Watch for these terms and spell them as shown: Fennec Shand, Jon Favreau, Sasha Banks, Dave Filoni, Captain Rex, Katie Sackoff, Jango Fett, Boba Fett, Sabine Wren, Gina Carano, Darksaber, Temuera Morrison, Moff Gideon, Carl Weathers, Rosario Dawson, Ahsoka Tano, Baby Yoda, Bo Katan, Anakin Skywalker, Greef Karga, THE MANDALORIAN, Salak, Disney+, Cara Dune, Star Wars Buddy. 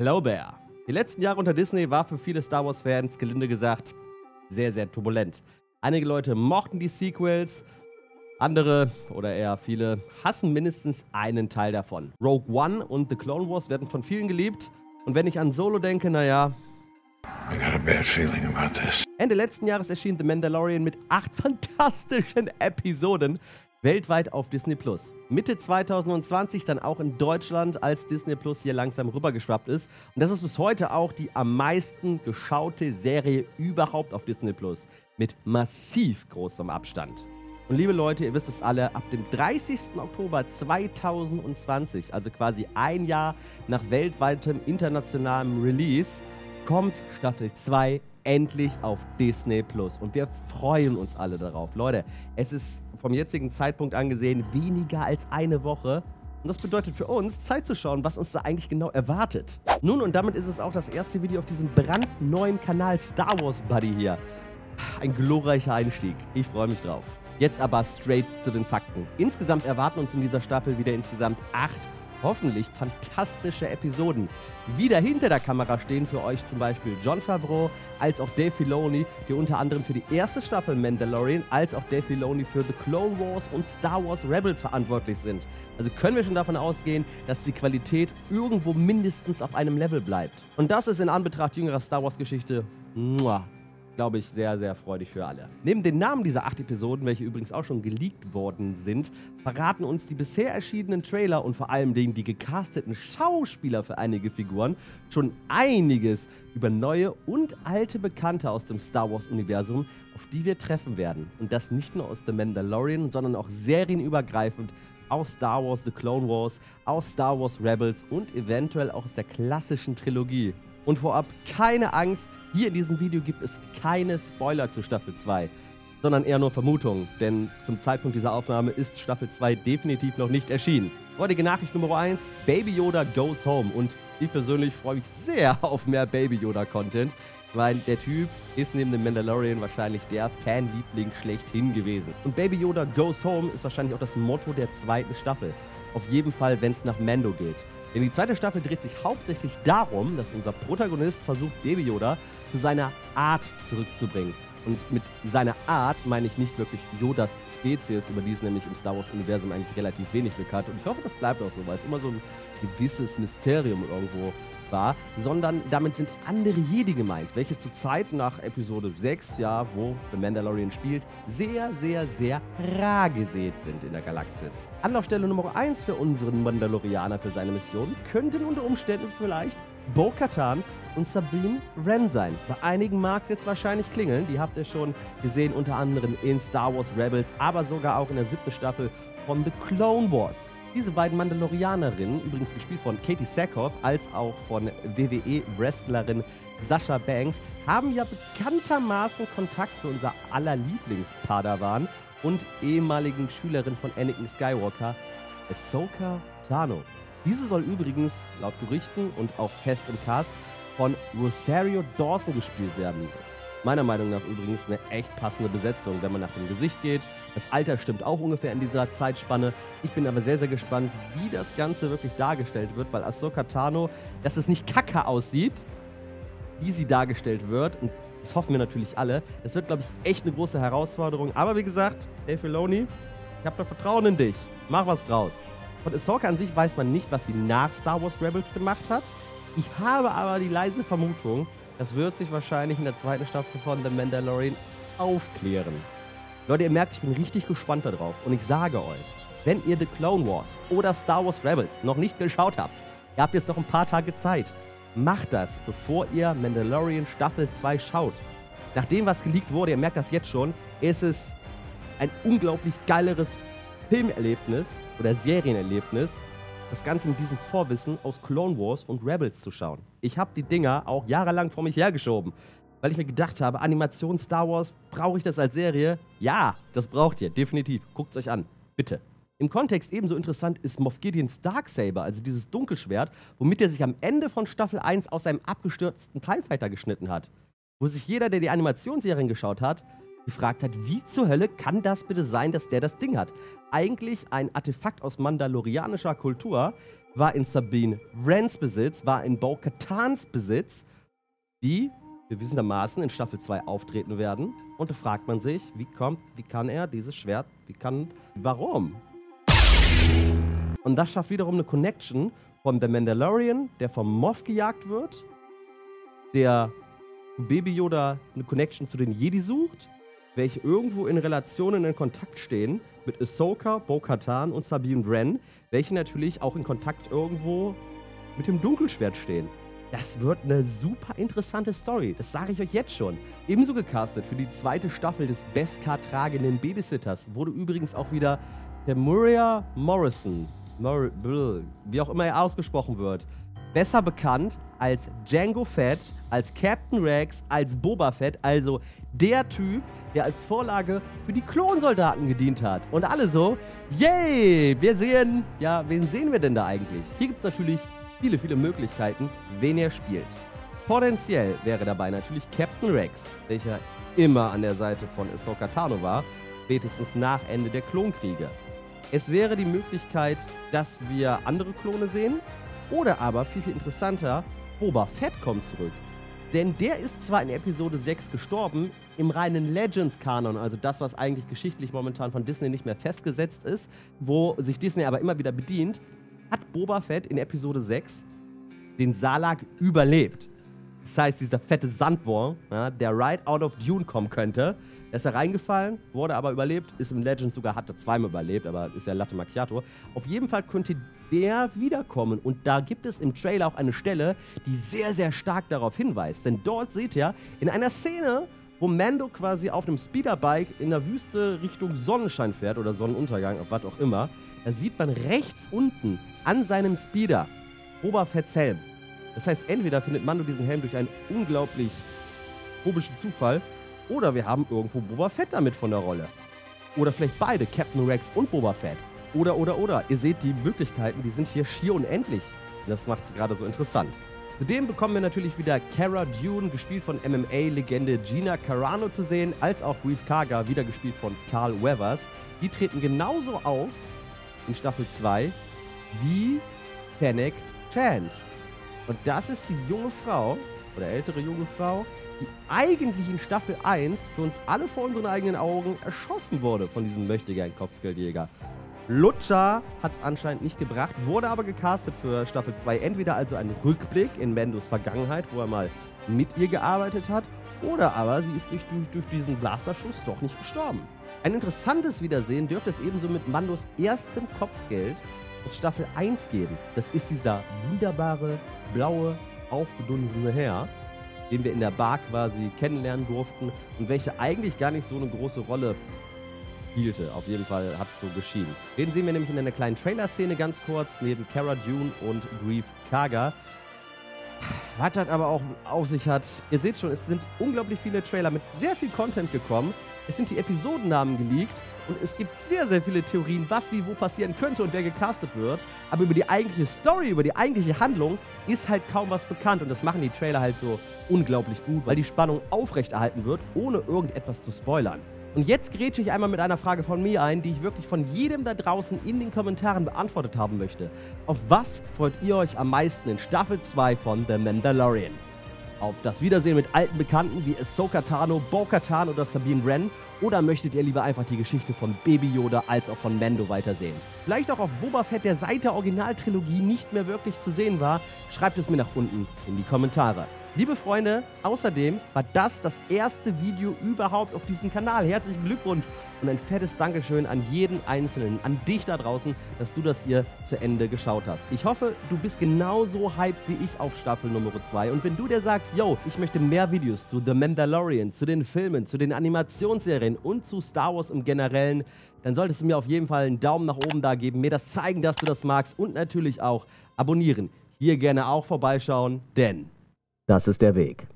Hello there. Die letzten Jahre unter Disney war für viele Star Wars-Fans, gelinde gesagt, sehr, sehr turbulent. Einige Leute mochten die Sequels, andere oder eher viele hassen mindestens einen Teil davon. Rogue One und The Clone Wars werden von vielen geliebt. Und wenn ich an Solo denke, naja... I got a bad feeling about this. Ende letzten Jahres erschien The Mandalorian mit 8 fantastischen Episoden weltweit auf Disney+. Mitte 2020 dann auch in Deutschland, als Disney+ hier langsam rübergeschwappt ist. Und das ist bis heute auch die am meisten geschaute Serie überhaupt auf Disney+. Mit massiv großem Abstand. Und liebe Leute, ihr wisst es alle, ab dem 30. Oktober 2020, also quasi ein Jahr nach weltweitem internationalem Release, kommt Staffel 2 endlich auf Disney+. Und wir freuen uns alle darauf. Leute, es ist vom jetzigen Zeitpunkt angesehen weniger als eine Woche. Und das bedeutet für uns, Zeit zu schauen, was uns da eigentlich genau erwartet. Nun, und damit ist es auch das erste Video auf diesem brandneuen Kanal Star Wars Buddy hier. Ein glorreicher Einstieg. Ich freue mich drauf. Jetzt aber straight zu den Fakten. Insgesamt erwarten uns in dieser Staffel wieder insgesamt 8 hoffentlich fantastische Episoden. Wieder hinter der Kamera stehen für euch zum Beispiel Jon Favreau, als auch Dave Filoni, die unter anderem für die erste Staffel Mandalorian, als auch Dave Filoni für The Clone Wars und Star Wars Rebels verantwortlich sind. Also können wir schon davon ausgehen, dass die Qualität irgendwo mindestens auf einem Level bleibt. Und das ist in Anbetracht jüngerer Star Wars Geschichte, glaube ich, sehr, sehr freudig für alle. Neben den Namen dieser 8 Episoden, welche übrigens auch schon geleakt worden sind, verraten uns die bisher erschienenen Trailer und vor allem die gecasteten Schauspieler für einige Figuren schon einiges über neue und alte Bekannte aus dem Star Wars-Universum, auf die wir treffen werden. Und das nicht nur aus The Mandalorian, sondern auch serienübergreifend aus Star Wars The Clone Wars, aus Star Wars Rebels und eventuell auch aus der klassischen Trilogie. Und vorab keine Angst, hier in diesem Video gibt es keine Spoiler zu Staffel 2, sondern eher nur Vermutungen, denn zum Zeitpunkt dieser Aufnahme ist Staffel 2 definitiv noch nicht erschienen. Heutige Nachricht Nummer 1, Baby Yoda goes home, und ich persönlich freue mich sehr auf mehr Baby Yoda Content, weil der Typ ist neben dem Mandalorian wahrscheinlich der Fanliebling schlechthin gewesen. Und Baby Yoda goes home ist wahrscheinlich auch das Motto der zweiten Staffel, auf jeden Fall wenn es nach Mando geht. Denn die zweite Staffel dreht sich hauptsächlich darum, dass unser Protagonist versucht, Baby Yoda zu seiner Art zurückzubringen. Und mit seiner Art meine ich nicht wirklich Yodas Spezies, über die es nämlich im Star Wars-Universum eigentlich relativ wenig bekannt. Und ich hoffe, das bleibt auch so, weil es immer so ein gewisses Mysterium irgendwo war. Sondern damit sind andere Jedi gemeint, welche zur Zeit nach Episode 6, ja, wo The Mandalorian spielt, sehr, sehr, sehr rar gesät sind in der Galaxis. Anlaufstelle Nummer 1 für unseren Mandalorianer für seine Mission könnten unter Umständen vielleicht Bo Katan und Sabine Wren sein. Bei einigen mag es jetzt wahrscheinlich klingeln, die habt ihr schon gesehen, unter anderem in Star Wars Rebels, aber sogar auch in der 7. Staffel von The Clone Wars. Diese beiden Mandalorianerinnen, übrigens gespielt von Katie Sackoff, als auch von WWE-Wrestlerin Sasha Banks, haben ja bekanntermaßen Kontakt zu unserer aller Lieblings-Padawan und ehemaligen Schülerin von Anakin Skywalker, Ahsoka Tano. Diese soll übrigens, laut Gerüchten und auch fest im Cast, von Rosario Dawson gespielt werden. Meiner Meinung nach übrigens eine echt passende Besetzung, wenn man nach dem Gesicht geht. Das Alter stimmt auch ungefähr in dieser Zeitspanne. Ich bin aber sehr, sehr gespannt, wie das Ganze wirklich dargestellt wird, weil Ahsoka Tano, dass es nicht kacke aussieht, wie sie dargestellt wird, und das hoffen wir natürlich alle. Das wird, glaube ich, echt eine große Herausforderung. Aber wie gesagt, Dave Filoni, ich habe da Vertrauen in dich. Mach was draus. Von Ahsoka an sich weiß man nicht, was sie nach Star Wars Rebels gemacht hat. Ich habe aber die leise Vermutung, das wird sich wahrscheinlich in der zweiten Staffel von The Mandalorian aufklären. Leute, ihr merkt, ich bin richtig gespannt darauf. Und ich sage euch, wenn ihr The Clone Wars oder Star Wars Rebels noch nicht geschaut habt, ihr habt jetzt noch ein paar Tage Zeit. Macht das, bevor ihr Mandalorian Staffel 2 schaut. Nach dem, was geleakt wurde, ihr merkt das jetzt schon, ist es ein unglaublich geileres Filmerlebnis oder Serienerlebnis, das Ganze mit diesem Vorwissen aus Clone Wars und Rebels zu schauen. Ich habe die Dinger auch jahrelang vor mich hergeschoben, weil ich mir gedacht habe, Animation Star Wars, brauche ich das als Serie? Ja, das braucht ihr, definitiv. Guckt es euch an, bitte. Im Kontext ebenso interessant ist Moff Gideons Darksaber, also dieses Dunkelschwert, womit er sich am Ende von Staffel 1 aus seinem abgestürzten TIE Fighter geschnitten hat. Wo sich jeder, der die Animationsserien geschaut hat, gefragt hat, wie zur Hölle kann das bitte sein, dass der das Ding hat? Eigentlich ein Artefakt aus mandalorianischer Kultur, war in Sabine Wrens Besitz, war in Bo Katans Besitz, die gewissermaßen in Staffel 2 auftreten werden. Und da fragt man sich, wie kann er dieses Schwert, warum? Und das schafft wiederum eine Connection von The Mandalorian, der vom Moff gejagt wird, der Baby Yoda eine Connection zu den Jedi sucht, welche irgendwo in Relationen in Kontakt stehen mit Ahsoka, Bo Katan und Sabine Wren, welche natürlich auch in Kontakt irgendwo mit dem Dunkelschwert stehen. Das wird eine super interessante Story, das sage ich euch jetzt schon. Ebenso gecastet für die zweite Staffel des Beskar tragenden Babysitters wurde übrigens auch wieder Temuera Morrison, wie auch immer er ausgesprochen wird, besser bekannt als Jango Fett, als Captain Rex, als Boba Fett, also der Typ, der als Vorlage für die Klonsoldaten gedient hat. Und alle so, yay, wir sehen, ja, wen sehen wir denn da eigentlich? Hier gibt es natürlich viele, viele Möglichkeiten, wen er spielt. Potenziell wäre dabei natürlich Captain Rex, welcher immer an der Seite von Ahsoka Tano war, spätestens nach Ende der Klonkriege. Es wäre die Möglichkeit, dass wir andere Klone sehen, oder aber, viel, viel interessanter, Boba Fett kommt zurück. Denn der ist zwar in Episode 6 gestorben, im reinen Legends-Kanon, also das, was eigentlich geschichtlich momentan von Disney nicht mehr festgesetzt ist, wo sich Disney aber immer wieder bedient, hat Boba Fett in Episode 6 den Salak überlebt. Das heißt, dieser fette Sandwurm, ja, der right out of Dune kommen könnte, ist da reingefallen, wurde aber überlebt, ist im Legends sogar, hat er zweimal überlebt, aber ist ja Latte Macchiato. Auf jeden Fall könnte der wiederkommen und da gibt es im Trailer auch eine Stelle, die sehr, sehr stark darauf hinweist. Denn dort seht ihr in einer Szene, wo Mando quasi auf einem Speederbike in der Wüste Richtung Sonnenschein fährt oder Sonnenuntergang, was auch immer, da sieht man rechts unten an seinem Speeder Boba Fett's Helm. Das heißt, entweder findet Mando diesen Helm durch einen unglaublich komischen Zufall oder wir haben irgendwo Boba Fett damit von der Rolle. Oder vielleicht beide, Captain Rex und Boba Fett. Oder. Ihr seht, die Möglichkeiten, die sind hier schier unendlich. Das macht es gerade so interessant. Zudem bekommen wir natürlich wieder Cara Dune, gespielt von MMA-Legende Gina Carano zu sehen, als auch Greef Karga, wieder gespielt von Carl Weathers. Die treten genauso auf in Staffel 2 wie Fennec Shand. Und das ist die junge Frau, oder ältere junge Frau, die eigentlich in Staffel 1 für uns alle vor unseren eigenen Augen erschossen wurde von diesem Möchtegern-Kopfgeldjäger. Lutscher hat es anscheinend nicht gebracht, wurde aber gecastet für Staffel 2. Entweder also einen Rückblick in Mandos Vergangenheit, wo er mal mit ihr gearbeitet hat, oder aber sie ist durch diesen Blasterschuss doch nicht gestorben. Ein interessantes Wiedersehen dürfte es ebenso mit Mandos erstem Kopfgeld aus Staffel 1 geben. Das ist dieser wunderbare, blaue, aufgedunsene Herr, den wir in der Bar quasi kennenlernen durften und welche eigentlich gar nicht so eine große Rolle spielte. Auf jeden Fall hat es so geschieden. Den sehen wir nämlich in einer kleinen Trailer-Szene ganz kurz, neben Cara Dune und Greef Karga. Was das aber auch auf sich hat, ihr seht schon, es sind unglaublich viele Trailer mit sehr viel Content gekommen. Es sind die Episodennamen geleakt und es gibt sehr, sehr viele Theorien, was wie wo passieren könnte und wer gecastet wird. Aber über die eigentliche Story, über die eigentliche Handlung ist halt kaum was bekannt und das machen die Trailer halt so unglaublich gut, weil die Spannung aufrechterhalten wird, ohne irgendetwas zu spoilern. Und jetzt grätsche ich einmal mit einer Frage von mir ein, die ich wirklich von jedem da draußen in den Kommentaren beantwortet haben möchte. Auf was freut ihr euch am meisten in Staffel 2 von The Mandalorian? Auf das Wiedersehen mit alten Bekannten wie Ahsoka Tano, Bo Katan oder Sabine Wren? Oder möchtet ihr lieber einfach die Geschichte von Baby Yoda als auch von Mando weitersehen? Vielleicht auch auf Boba Fett, der seit der Originaltrilogie nicht mehr wirklich zu sehen war? Schreibt es mir nach unten in die Kommentare. Liebe Freunde, außerdem war das erste Video überhaupt auf diesem Kanal. Herzlichen Glückwunsch und ein fettes Dankeschön an jeden Einzelnen, an dich da draußen, dass du das hier zu Ende geschaut hast. Ich hoffe, du bist genauso hyped wie ich auf Staffel Nummer 2. Und wenn du dir sagst, yo, ich möchte mehr Videos zu The Mandalorian, zu den Filmen, zu den Animationsserien und zu Star Wars im Generellen, dann solltest du mir auf jeden Fall einen Daumen nach oben da geben, mir das zeigen, dass du das magst und natürlich auch abonnieren. Hier gerne auch vorbeischauen, denn das ist der Weg.